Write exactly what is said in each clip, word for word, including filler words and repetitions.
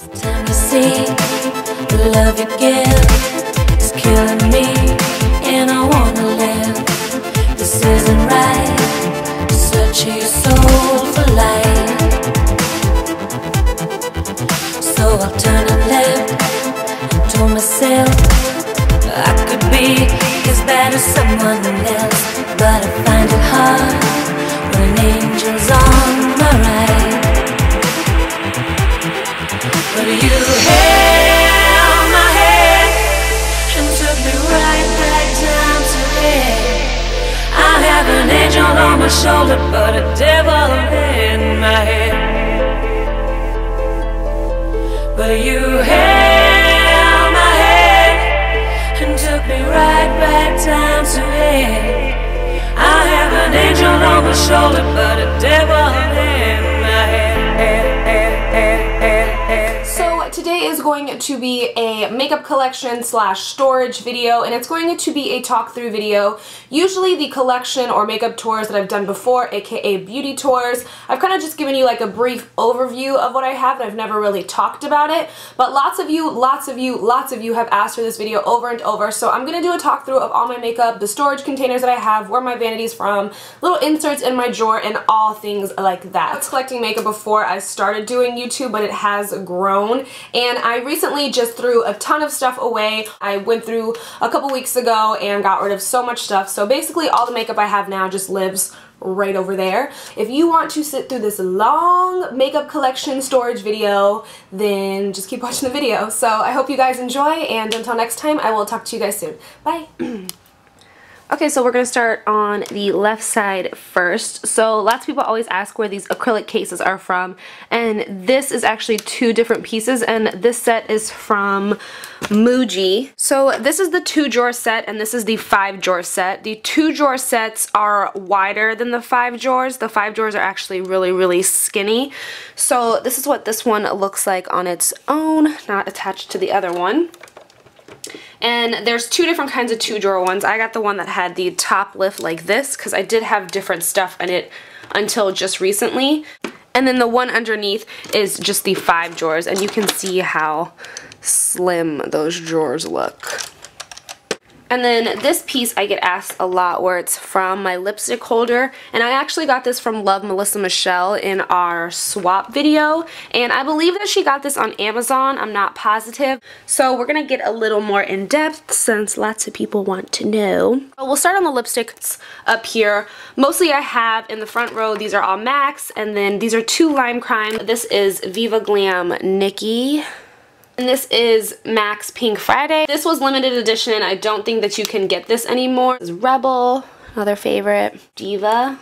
It's time to see the love you give is killing me, and I wanna live. This isn't right. Searching your soul for light, so I'll turn and live. Told myself I could be as bad as someone else, but I find it hard when an angel's on my right. But you held my head and took me right back down to it. I have an angel on my shoulder, but a devil in my head. But you held my head and took me right back down to it. I have an angel on my shoulder, but a devil in my head. So today is going to be a makeup collection slash storage video, and it's going to be a talk through video. Usually the collection or makeup tours that I've done before, aka beauty tours, I've kind of just given you like a brief overview of what I have, and I've never really talked about it. But lots of you, lots of you, lots of you have asked for this video over and over, so I'm going to do a talk through of all my makeup, the storage containers that I have, where my vanity's from, little inserts in my drawer, and all things like that. I was collecting makeup before I started doing YouTube, but it has grown, and I recently just threw a ton of stuff away. I went through a couple weeks ago and got rid of so much stuff, so basically all the makeup I have now just lives right over there. If you want to sit through this long makeup collection storage video, then just keep watching the video. So I hope you guys enjoy, and until next time, I will talk to you guys soon. Bye! Okay, so we're going to start on the left side first. So lots of people always ask where these acrylic cases are from, and this is actually two different pieces, and this set is from Muji. So this is the two drawer set, and this is the five drawer set. The two drawer sets are wider than the five drawers. The five drawers are actually really, really skinny. So this is what this one looks like on its own, not attached to the other one. And there's two different kinds of two drawer ones. I got the one that had the top lift like this, because I did have different stuff in it until just recently. And then the one underneath is just the five drawers, and you can see how slim those drawers look. And then this piece I get asked a lot where it's from, my lipstick holder, and I actually got this from Love Melissa Michelle in our swap video, and I believe that she got this on Amazon, I'm not positive. So we're going to get a little more in depth since lots of people want to know. We'll start on the lipsticks up here. Mostly I have in the front row, these are all MACs, and then these are two Lime Crime. This is Viva Glam Nikki. And this is MAC's Pink Friday. This was limited edition. I don't think that you can get this anymore. This is Rebel, another favorite. Diva.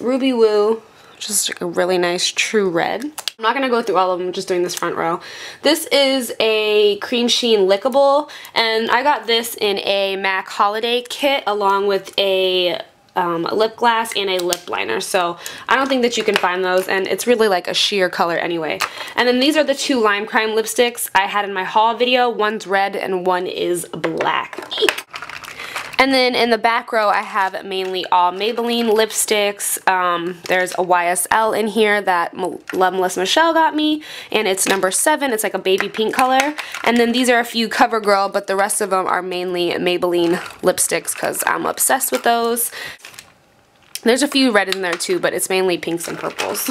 Ruby Woo, just a really nice true red. I'm not going to go through all of them, just doing this front row. This is a Cream Sheen Lickable. And I got this in a MAC holiday kit along with a Um, a lip glass and a lip liner, so I don't think that you can find those, and it's really like a sheer color anyway. And then these are the two Lime Crime lipsticks I had in my haul video. One's red and one is black. Eek. And then in the back row I have mainly all Maybelline lipsticks. Um, there's a Y S L in here that Love Melissa Michelle got me, and it's number seven. It's like a baby pink color. And then these are a few CoverGirl, but the rest of them are mainly Maybelline lipsticks because I'm obsessed with those. There's a few red in there too, but it's mainly pinks and purples.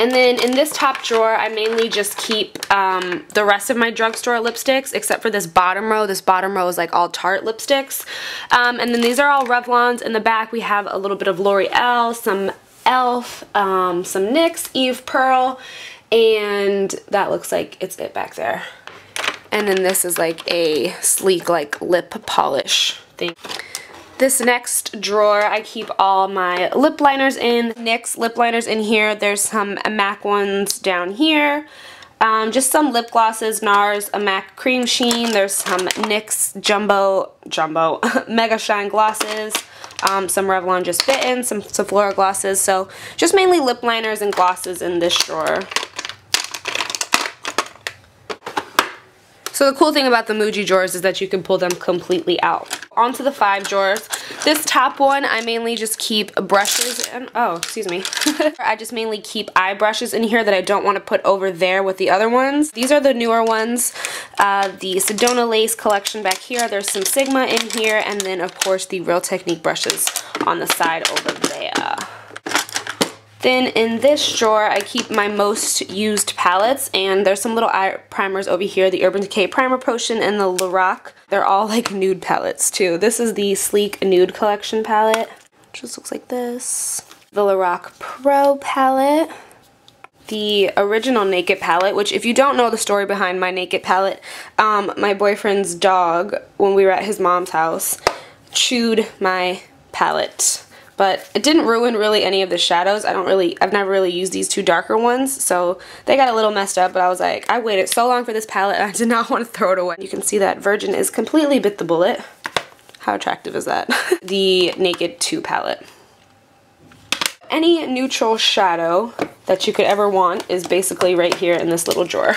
And then in this top drawer, I mainly just keep um, the rest of my drugstore lipsticks, except for this bottom row. This bottom row is like all Tarte lipsticks. Um, and then these are all Revlons. In the back, we have a little bit of L'Oreal, some Elf, um, some NYX, Eve Pearl, and that looks like it's it back there. And then this is like a Sleek like lip polish thing. This next drawer, I keep all my lip liners in. NYX lip liners in here. There's some MAC ones down here. Um, just some lip glosses, NARS, a MAC Cream Sheen. There's some NYX Jumbo, Jumbo, Mega Shine glosses. Um, some Revlon Just Fit In, some Sephora glosses. So just mainly lip liners and glosses in this drawer. So the cool thing about the Muji drawers is that you can pull them completely out. onto the five drawers. This top one, I mainly just keep brushes and, oh, excuse me. I just mainly keep eye brushes in here that I don't want to put over there with the other ones. These are the newer ones. Uh, the Sedona Lace collection back here. There's some Sigma in here, and then of course the Real Technique brushes on the side over there. Then in this drawer, I keep my most used palettes, and there's some little eye primers over here, the Urban Decay Primer Potion and the Lorac. They're all like nude palettes too. This is the Sleek Nude Collection palette, which just looks like this. The Lorac Pro palette. The original Naked palette, which if you don't know the story behind my Naked palette, um, my boyfriend's dog, when we were at his mom's house, chewed my palette. But it didn't ruin really any of the shadows. I don't really, I've never really used these two darker ones, so they got a little messed up, but I was like, I waited so long for this palette and I did not want to throw it away. You can see that Virgin is completely bit the bullet. How attractive is that? The Naked two palette. Any neutral shadow that you could ever want is basically right here in this little drawer.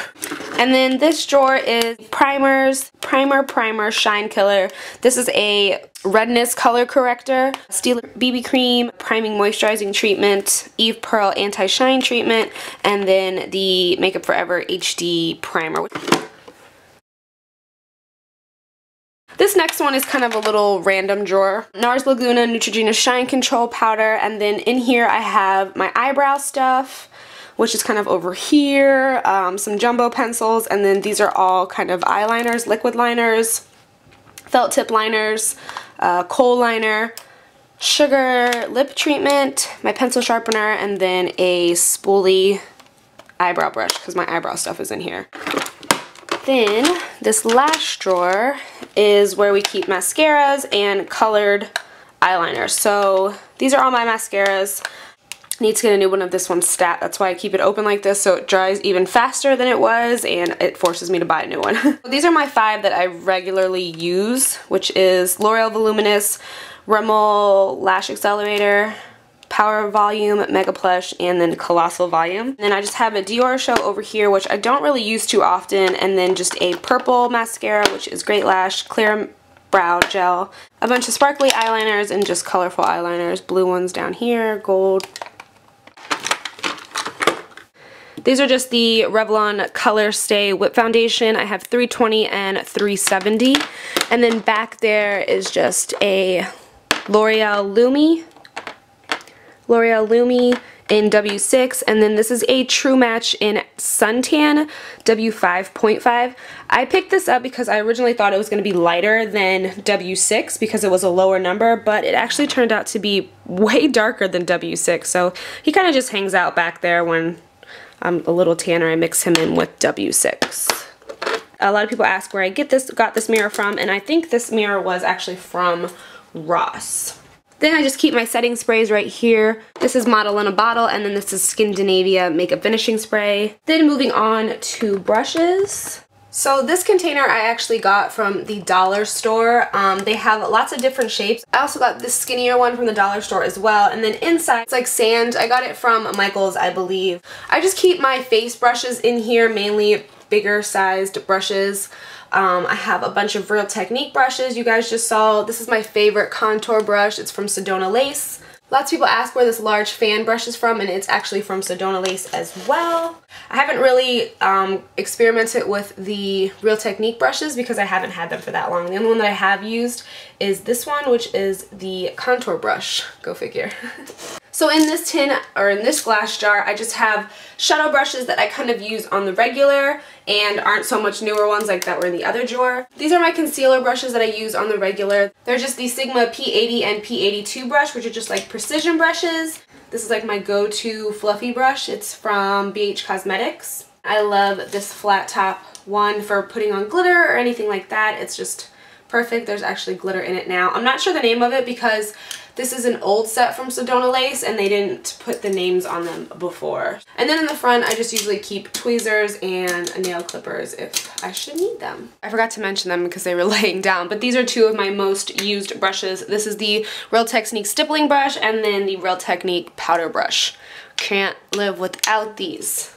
And then this drawer is primers, primer, primer, shine killer. This is a redness color corrector, Steel B B cream, priming moisturizing treatment, Eve Pearl anti-shine treatment, and then the Makeup Forever H D primer. This next one is kind of a little random drawer. NARS Laguna Neutrogena Shine Control Powder, and then in here I have my eyebrow stuff, which is kind of over here, um, some jumbo pencils, and then these are all kind of eyeliners, liquid liners, felt tip liners, uh, kohl liner, sugar lip treatment, my pencil sharpener, and then a spoolie eyebrow brush because my eyebrow stuff is in here. Then this lash drawer is where we keep mascaras and colored eyeliners. So these are all my mascaras. Need to get a new one of this one stat. That's why I keep it open like this, so it dries even faster than it was and it forces me to buy a new one. These are my five that I regularly use, which is L'Oreal Voluminous, Rimmel Lash Accelerator, Power Volume, Mega Plush, and then Colossal Volume. And then I just have a Dior show over here, which I don't really use too often, and then just a purple mascara, which is Great Lash, Clear Brow Gel, a bunch of sparkly eyeliners, and just colorful eyeliners, blue ones down here, gold. These are just the Revlon Color Stay Whip Foundation. I have three twenty and three seventy. And then back there is just a L'Oreal Lumi. L'Oreal Lumi in W six, and then this is a True Match in Suntan W five point five. I picked this up because I originally thought it was going to be lighter than W six because it was a lower number, but it actually turned out to be way darker than W six, so he kind of just hangs out back there when I'm a little tanner. I mix him in with W six. A lot of people ask where I get this, got this mirror from, and I think this mirror was actually from Ross. Then I just keep my setting sprays right here. This is Model in a Bottle, and then this is Skindinavia Makeup Finishing Spray. Then moving on to brushes. So this container I actually got from the dollar store. Um, they have lots of different shapes. I also got this skinnier one from the dollar store as well. And then inside, it's like sand. I got it from Michael's, I believe. I just keep my face brushes in here, mainly bigger sized brushes. Um, I have a bunch of Real Technique brushes you guys just saw. This is my favorite contour brush. It's from Sedona Lace. Lots of people ask where this large fan brush is from, and it's actually from Sedona Lace as well. I haven't really um, experimented with the Real Technique brushes because I haven't had them for that long. The only one that I have used is this one, which is the contour brush. Go figure. So in this tin, or in this glass jar, I just have shadow brushes that I kind of use on the regular and aren't so much newer ones like that were in the other drawer. These are my concealer brushes that I use on the regular. They're just the Sigma P eighty and P eighty-two brush, which are just like precision brushes. This is like my go-to fluffy brush. It's from B H Cosmetics. I love this flat top one for putting on glitter or anything like that. It's just perfect. There's actually glitter in it now. I'm not sure the name of it because this is an old set from Sedona Lace and they didn't put the names on them before. And then in the front, I just usually keep tweezers and nail clippers if I should need them. I forgot to mention them because they were laying down, but these are two of my most used brushes. This is the Real Technique Stippling Brush and then the Real Technique Powder Brush. Can't live without these.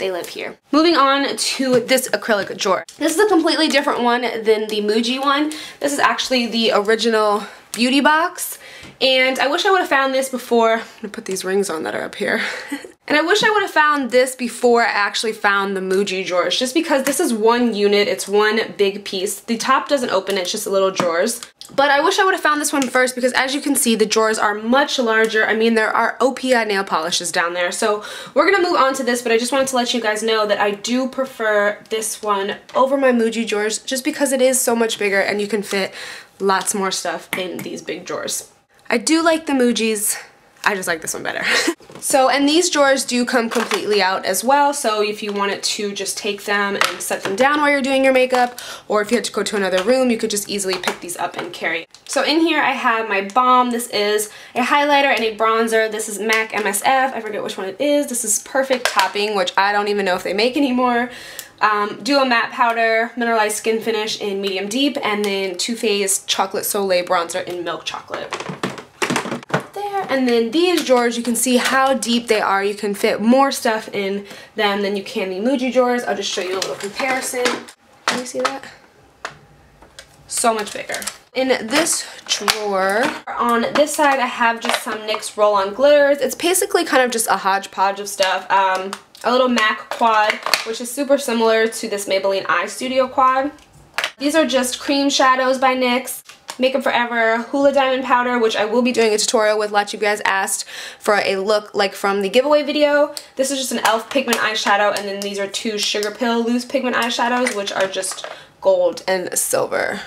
they live here. Moving on to this acrylic drawer. This is a completely different one than the Muji one. This is actually the original beauty box. And I wish I would have found this before. I'm gonna put these rings on that are up here. And I wish I would have found this before I actually found the Muji drawers, just because this is one unit, it's one big piece. The top doesn't open, it's just little drawers. But I wish I would have found this one first because, as you can see, the drawers are much larger. I mean, there are O P I nail polishes down there. So we're going to move on to this, but I just wanted to let you guys know that I do prefer this one over my Muji drawers just because it is so much bigger and you can fit lots more stuff in these big drawers. I do like the Mujis. I just like this one better. So, and these drawers do come completely out as well, so if you wanted to just take them and set them down while you're doing your makeup, or if you had to go to another room, you could just easily pick these up and carry it. So in here I have my balm. This is a highlighter and a bronzer. This is MAC M S F. I forget which one it is. This is Perfect Topping, which I don't even know if they make anymore. Um, Duo Matte Powder, Mineralized Skin Finish in Medium Deep, and then Too Faced Chocolate Soleil Bronzer in Milk Chocolate. And then these drawers, you can see how deep they are. You can fit more stuff in them than you can the Muji drawers. I'll just show you a little comparison. Can you see that? So much bigger. In this drawer, on this side, I have just some NYX roll-on glitters. It's basically kind of just a hodgepodge of stuff. Um, a little MAC quad, which is super similar to this Maybelline Eye Studio quad. These are just cream shadows by NYX. Makeup Forever Hoola Diamond Powder, which I will be doing a tutorial with. Lots of you guys asked for a look like from the giveaway video. This is just an Elf pigment eyeshadow, and then these are two Sugar Pill loose pigment eyeshadows, which are just gold and silver.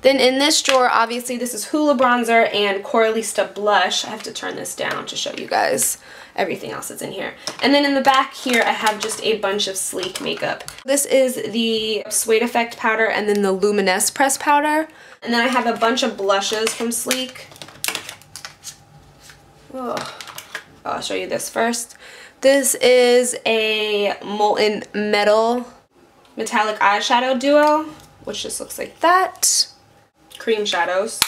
Then in this drawer, obviously, this is Hoola Bronzer and Coralista Blush. I have to turn this down to show you guys everything else that's in here. And then in the back here, I have just a bunch of Sleek makeup. This is the Suede Effect powder and then the Luminous Press powder. And then I have a bunch of blushes from Sleek. Oh, I'll show you this first. This is a Molten Metal Metallic Eyeshadow Duo, which just looks like that. Cream shadows.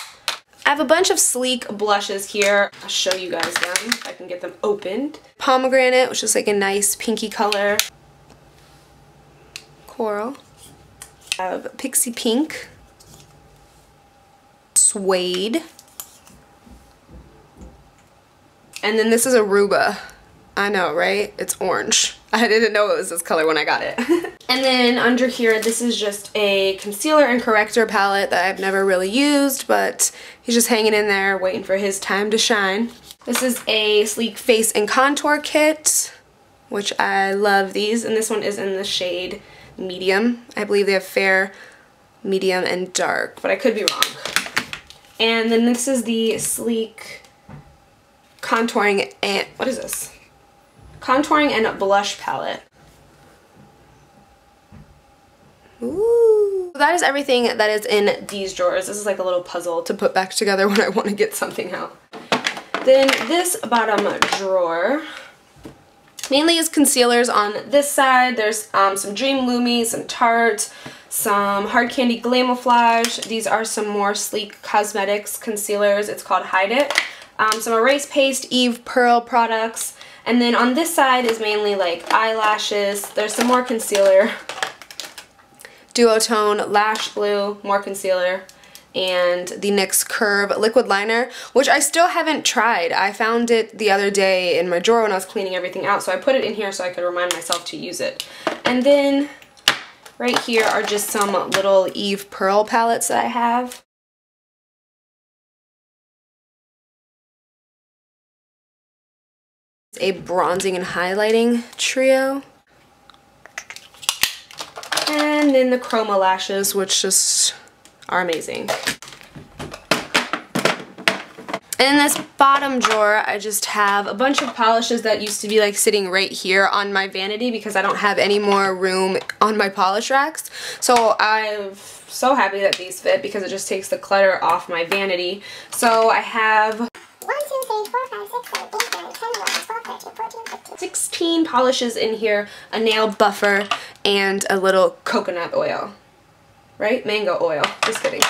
I have a bunch of Sleek blushes here. I'll show you guys them if I can get them opened. Pomegranate, which is like a nice pinky color. Coral. I have Pixie Pink. Suede. And then this is Aruba. I know, right? It's orange. I didn't know it was this color when I got it. And then under here, this is just a concealer and corrector palette that I've never really used, but he's just hanging in there waiting for his time to shine. This is a Sleek face and contour kit, which I love these, and this one is in the shade medium. I believe they have fair, medium, and dark, but I could be wrong. And then this is the Sleek contouring and, what is this? Contouring and blush palette. Ooh. That is everything that is in these drawers. This is like a little puzzle to put back together when I want to get something out. Then this bottom drawer mainly is concealers on this side. There's um, some Dream Lumi, some Tarte, some Hard Candy Glamouflage. These are some more Sleek Cosmetics concealers. It's called Hide It. Um, some Erase Paste, Eve Pearl products. And then on this side is mainly like eyelashes. There's some more concealer. Duotone Lash Glue, more concealer, and the NYX Curve Liquid Liner, which I still haven't tried. I found it the other day in my drawer when I was cleaning everything out, so I put it in here so I could remind myself to use it. And then right here are just some little Eve Pearl palettes that I have. A bronzing and highlighting trio, and then the Chroma lashes, which just are amazing. And in this bottom drawer, I just have a bunch of polishes that used to be like sitting right here on my vanity because I don't have any more room on my polish racks. So I'm so happy that these fit because it just takes the clutter off my vanity. So I have sixteen polishes in here, a nail buffer, and a little coconut oil. Right? Mango oil. Just kidding.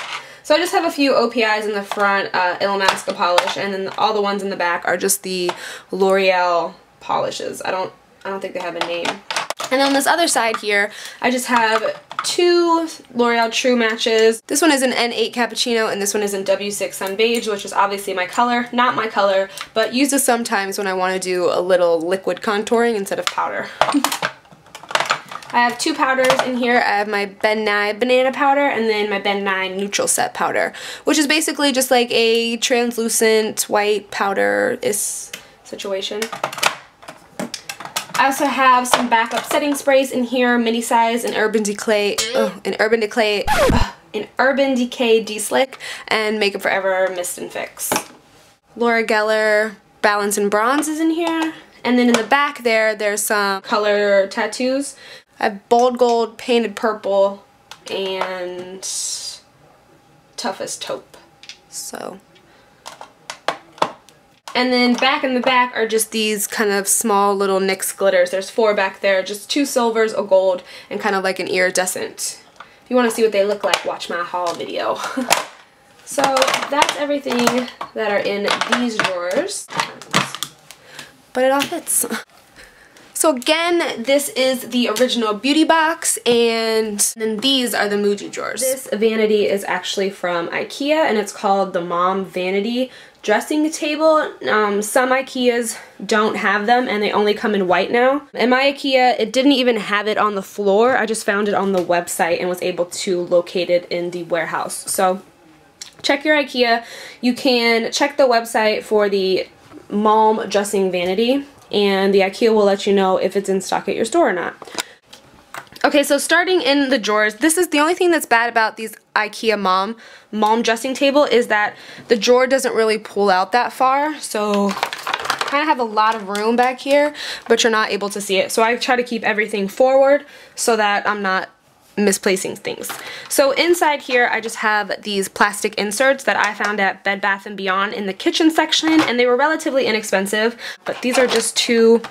So I just have a few O P Is in the front, uh, Illamasqua polish, and then all the ones in the back are just the L'Oreal polishes. I don't, I don't think they have a name. And on this other side here, I just have two L'Oreal True Matches. This one is an N eight Cappuccino and this one is in W six Sun Beige, which is obviously my color. Not my color, but use this sometimes when I want to do a little liquid contouring instead of powder. I have two powders in here. I have my Ben Nye Banana Powder and then my Ben Nye Neutral Set Powder, which is basically just like a translucent white powder-ish situation. I also have some backup setting sprays in here, mini size, an Urban Decay, oh, an Urban Decay, oh, an Urban Decay D Slick, and Makeup Forever Mist and Fix. Laura Geller Balance and Bronze is in here, and then in the back there, there's some color tattoos. I have Bold Gold, Painted Purple, and Toughest Taupe. So. And then back in the back are just these kind of small little NYX glitters. There's four back there, just two silvers, a gold, and kind of like an iridescent. If you want to see what they look like, watch my haul video. So that's everything that are in these drawers. But it all fits. So again, this is the original beauty box, and then these are the Muji drawers. This vanity is actually from IKEA, and it's called the Mom Vanity Dressing Table. Um, some IKEAs don't have them, and they only come in white now. In my IKEA, it didn't even have it on the floor. I just found it on the website and was able to locate it in the warehouse. So check your IKEA. You can check the website for the Mom Dressing Vanity, and the IKEA will let you know if it's in stock at your store or not. Okay, so starting in the drawers, this is the only thing that's bad about these IKEA mom mom dressing table is that the drawer doesn't really pull out that far, so kind of have a lot of room back here, but you're not able to see it. So I try to keep everything forward so that I'm not misplacing things. So inside here I just have these plastic inserts that I found at Bed Bath and Beyond in the kitchen section, and they were relatively inexpensive, but these are just two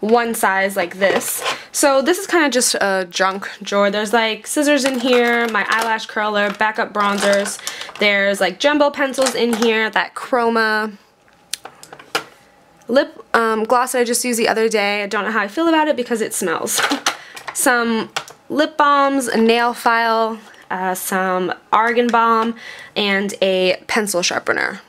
one size like this. So this is kind of just a junk drawer. There's like scissors in here, my eyelash curler, backup bronzers, there's like jumbo pencils in here, that Chroma lip um, gloss that I just used the other day. I don't know how I feel about it because it smells. Some lip balms, a nail file, uh, some argan balm, and a pencil sharpener.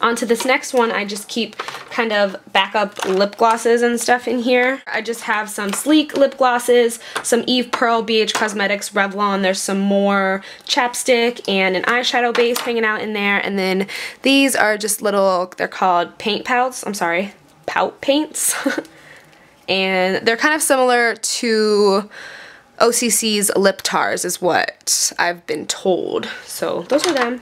Onto this next one, I just keep kind of backup lip glosses and stuff in here. I just have some Sleek lip glosses, some Eve Pearl, B H Cosmetics, Revlon. There's some more chapstick and an eyeshadow base hanging out in there. And then these are just little, they're called paint pouts. I'm sorry, pout paints. And they're kind of similar to O C C's lip tars is what I've been told. So those are them.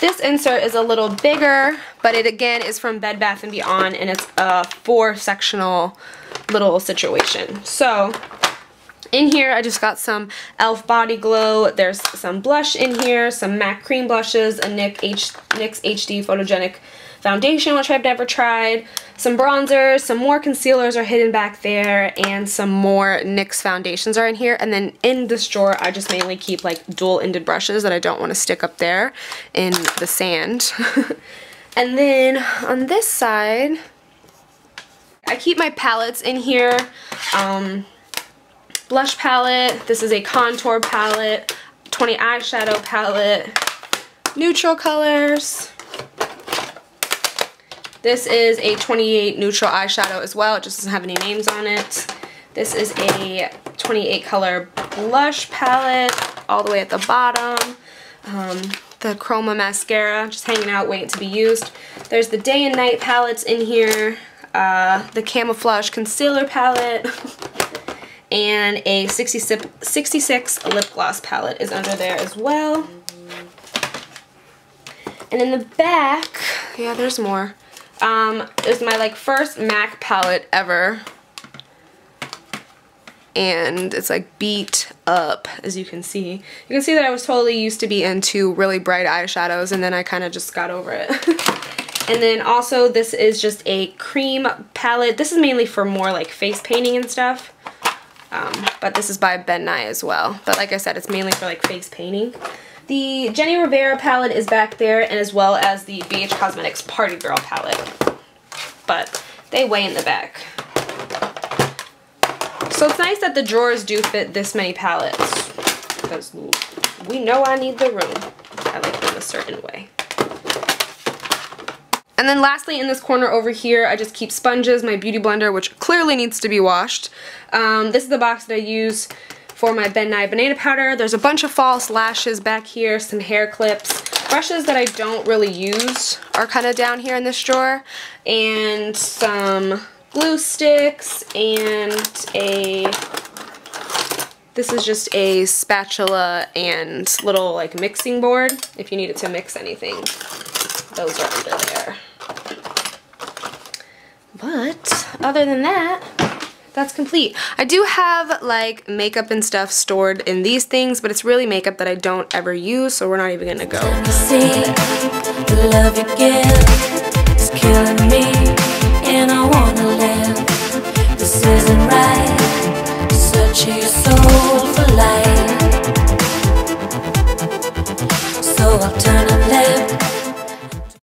This insert is a little bigger, but it again is from Bed Bath and Beyond, and it's a four sectional little situation. So in here I just got some Elf body glow. There's some blush in here, some MAC cream blushes, a N Y X H D photogenic foundation, which I've never tried, some bronzers, some more concealers are hidden back there, and some more N Y X foundations are in here. And then in this drawer I just mainly keep like dual-ended brushes that I don't want to stick up there in the sand. And then on this side I keep my palettes in here. Um, blush palette, this is a contour palette, twenty eyeshadow palette, neutral colors. This is a twenty-eight neutral eyeshadow as well. It just doesn't have any names on it. This is a twenty-eight color blush palette all the way at the bottom. Um, the Chroma mascara just hanging out waiting to be used. There's the day and night palettes in here. Uh, the camouflage concealer palette. And a sixty-six lip gloss palette is under there as well. And in the back, yeah, there's more. Um, it's my like first MAC palette ever, and it's like beat up, as you can see. You can see that I was totally used to be into really bright eyeshadows, and then I kind of just got over it. And then also this is just a cream palette. This is mainly for more like face painting and stuff. Um, but this is by Ben Nye as well. But like I said, it's mainly for like face painting. The Jenny Rivera palette is back there, and as well as the B H Cosmetics Party Girl palette. But they weigh in the back. So it's nice that the drawers do fit this many palettes, because we know I need the room. I like them a certain way. And then lastly, in this corner over here, I just keep sponges, my beauty blender, which clearly needs to be washed. Um, this is the box that I use for my Ben Nye Banana Powder. There's a bunch of false lashes back here, some hair clips. Brushes that I don't really use are kind of down here in this drawer. And some glue sticks and a... This is just a spatula and little like mixing board if you needed to mix anything. Those are under there. But other than that, that's complete. I do have like makeup and stuff stored in these things, but it's really makeup that I don't ever use, so we're not even gonna go.